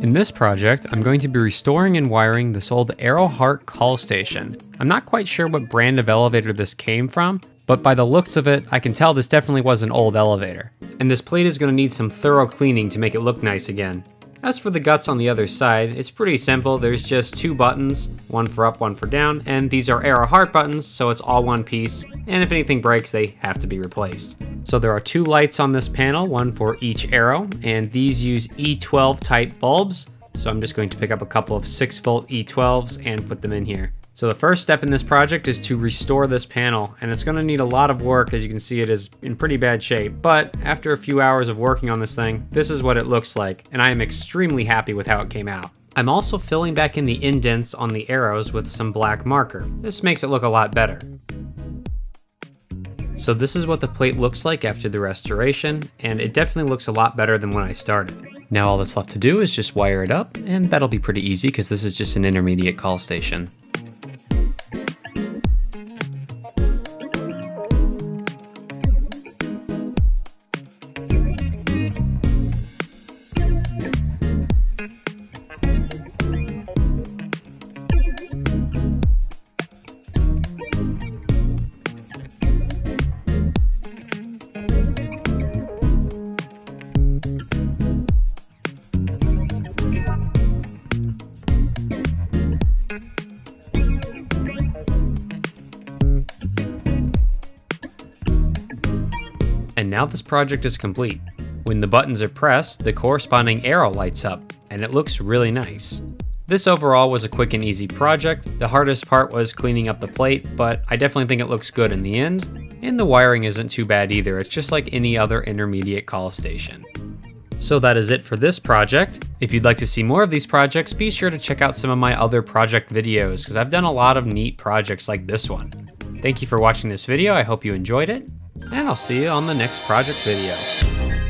In this project, I'm going to be restoring and wiring this old Arrow Hart call station. I'm not quite sure what brand of elevator this came from, but by the looks of it, I can tell this definitely was an old elevator. And this plate is going to need some thorough cleaning to make it look nice again. As for the guts on the other side, it's pretty simple. There's just two buttons, one for up, one for down, and these are Arrow Hart buttons, so it's all one piece, and if anything breaks, they have to be replaced. So there are two lights on this panel, one for each arrow, and these use E12 type bulbs, so I'm just going to pick up a couple of 6-volt E12s and put them in here. So the first step in this project is to restore this panel, and it's going to need a lot of work. As you can see, it is in pretty bad shape, but after a few hours of working on this thing, this is what it looks like, and I am extremely happy with how it came out. I'm also filling back in the indents on the arrows with some black marker. This makes it look a lot better. So this is what the plate looks like after the restoration, and it definitely looks a lot better than when I started. Now all that's left to do is just wire it up, and that'll be pretty easy because this is just an intermediate call station. And now this project is complete. When the buttons are pressed, the corresponding arrow lights up, and it looks really nice. This overall was a quick and easy project. The hardest part was cleaning up the plate, but I definitely think it looks good in the end. And the wiring isn't too bad either, it's just like any other intermediate call station. So that is it for this project. If you'd like to see more of these projects, be sure to check out some of my other project videos, because I've done a lot of neat projects like this one. Thank you for watching this video, I hope you enjoyed it. And I'll see you on the next project video.